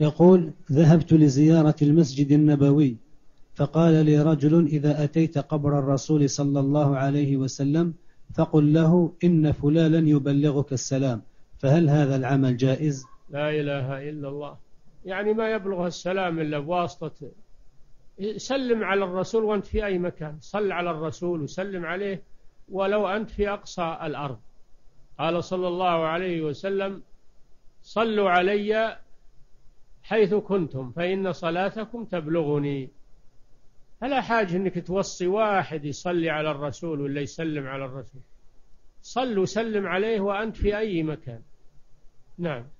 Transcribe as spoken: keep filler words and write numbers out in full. يقول ذهبت لزيارة المسجد النبوي فقال لي رجل إذا أتيت قبر الرسول صلى الله عليه وسلم فقل له إن فلانا يبلغك السلام، فهل هذا العمل جائز؟ لا إله إلا الله. يعني ما يبلغها السلام إلا بواسطة، سلم على الرسول وأنت في أي مكان، صل على الرسول وسلم عليه ولو أنت في أقصى الأرض. قال صلى الله عليه وسلم صلوا علي حيث كنتم فإن صلاتكم تبلغني. فلا حاجة أنك توصي واحد يصلي على الرسول ولا يسلم على الرسول، صل وسلم عليه وأنت في أي مكان. نعم.